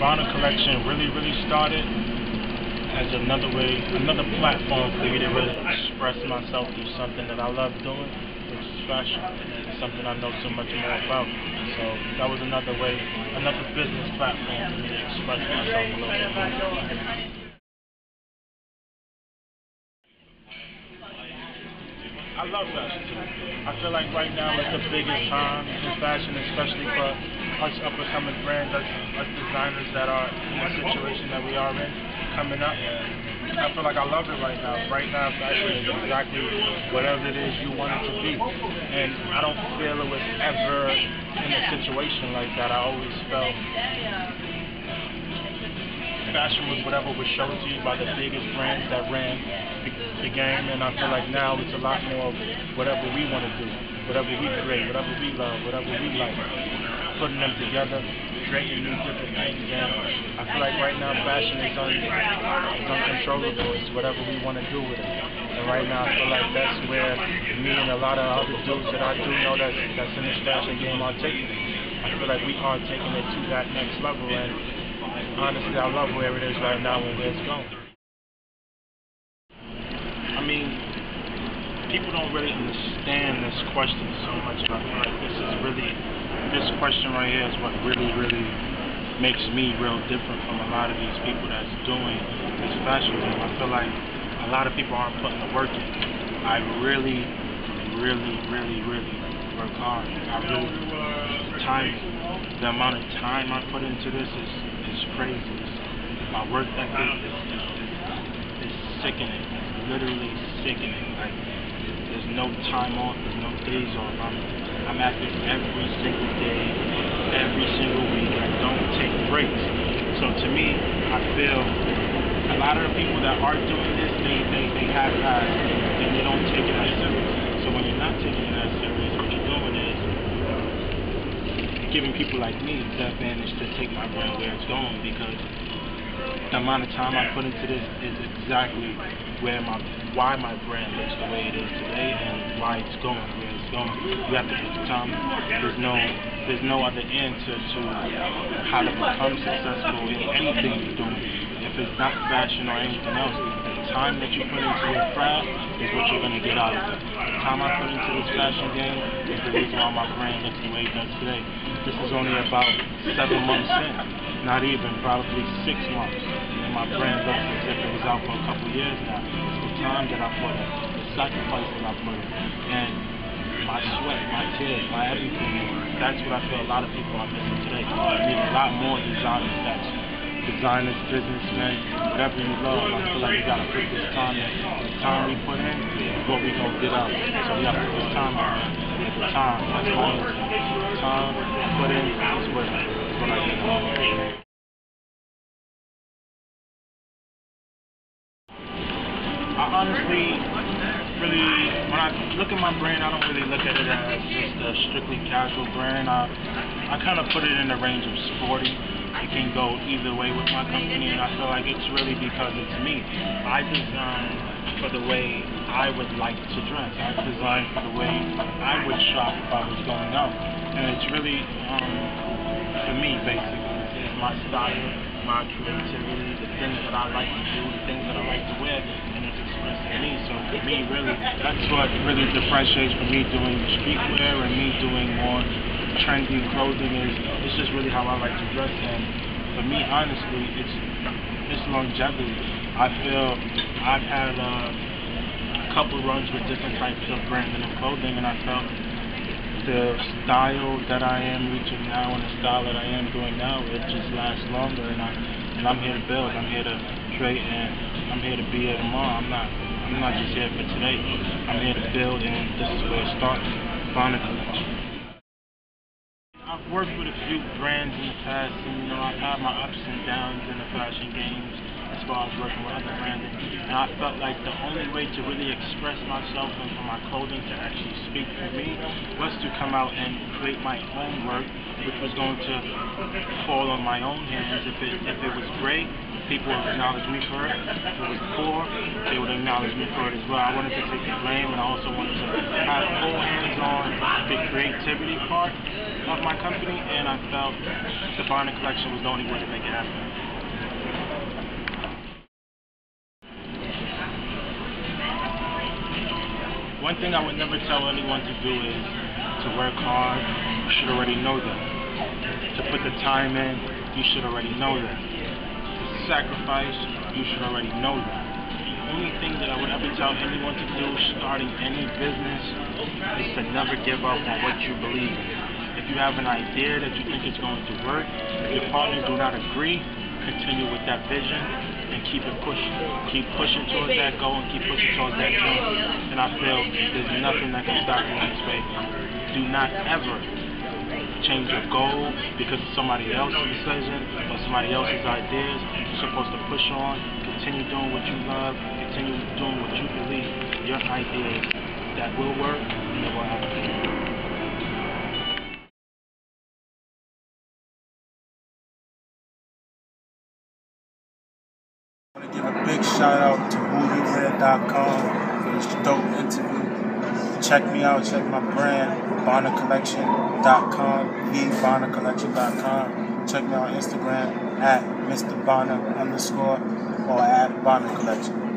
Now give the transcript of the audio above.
Bonna Collection really started as another platform for me to really express myself through something that I love doing, which is fashion, something I know so much more about. So that was another way, another business platform for me to express myself a little bit more. I love fashion too. I feel like right now is the biggest time in fashion, especially for us up-and-coming brands, us designers that are in the situation that we are in, coming up. I feel like I love it right now. Right now, fashion is exactly whatever it is you want it to be. And I don't feel it was ever in a situation like that. I always felt fashion was whatever was shown to you by the biggest brands that ran the game, and I feel like now it's a lot more of whatever we want to do, whatever we create, whatever we love, whatever we like, putting them together, creating new different things. And I feel like right now fashion is uncontrollable. It's whatever we want to do with it. And right now I feel like that's where me and a lot of other dudes that I do know that's in this fashion game are taking it. I feel like we are taking it to that next level, and honestly, I love where it is right now and where it's going. I mean, people don't really understand this question so much. I feel like this is really, this question right here is what really makes me real different from a lot of these people that's doing this fashion thing. I feel like a lot of people aren't putting the work in. I really work hard. The amount of time I put into this is crazy. My work ethic is sickening. It's literally sickening. Like, there's no time off, there's no days off. I'm at this every single day, every single week. I don't take breaks. So to me, I feel a lot of the people that are doing this, they have guys and they don't take it as serious. So when you're not taking it as serious, what you're doing is giving people like me the advantage to take my brand where it's going, because the amount of time I put into this is exactly why my brand looks the way it is today and why it's going where it's going. You have to put the time. There's no other answer to how to become successful in anything you're doing. If it's not fashion or anything else, the time that you put into your craft is what you're going to get out of it. The time I put into this fashion game is the reason why my brand looks the way it does today. This is only about 7 months in, not even, probably 6 months. And my brand looks as if it was out for a couple of years now. It's the time that I put in, the sacrifice that I put in, and my sweat, my tears, my everything. That's what I feel a lot of people are missing today. I mean, a lot more designers, designers, businessmen, whatever you love. I feel like we gotta put this time in. The time we put in is what we gonna get out. So we gotta put this time in. The time, that's all. The time put in is what I get out. I honestly, really, when I look at my brand, I don't really look at it as just a strictly casual brand. I kind of put it in the range of sporty. It can go either way with my company, and I feel like it's really because it's me. I design for the way I would like to dress. I design for the way I would shop if I was going out. And it's really, for me, basically. It's my style, my creativity, the things that I like to do, the things that I like to wear, and it's expressing me. So for me, really, that's what really differentiates for me doing streetwear and me doing more trendy clothing. Is it's just really how I like to dress, and for me, honestly, it's longevity. I feel I've had a couple runs with different types of branding and clothing, and I felt the style that I am reaching now and the style that I am doing now, it just lasts longer, and I'm here to build, I'm here to create, and I'm here to be here tomorrow. I'm not just here for today. I'm here to build, and this is where it starts. Bonna Collection. I've worked with a few brands in the past, and you know, I've had my ups and downs in the fashion games as far as working with other brands, and I felt like the only way to really express myself and for my clothing to actually speak for me was to come out and create my own work, which was going to fall on my own hands. If it was great, people would acknowledge me for it. If it was poor, they would acknowledge me for it as well. I wanted to take the blame, and I also wanted to have full hands-on creativity part of my company, and I felt the Bonna Collection was the only way to make it happen. One thing I would never tell anyone to do is to work hard. You should already know that. To put the time in, you should already know that. To sacrifice, you should already know that. The only thing that I would ever tell anyone to do starting any business is to never give up on what you believe in. If you have an idea that you think is going to work, if your partners do not agree, continue with that vision and keep it pushing. Keep pushing towards that goal and keep pushing towards that dream. And I feel there's nothing that can stop you in this way. Do not ever change your goal because of somebody else's decision or somebody else's ideas. You're supposed to push on, continue doing what you love, continue doing what you believe. Your ideas that will work and it will happen. I want to give a big shout out to Whouwear.com for this dope interview. Check me out, check my brand, Bonna Collection.com, Bonna Collection.com. Check me out on Instagram at Mr. Bonna _ or at Bonna Collection.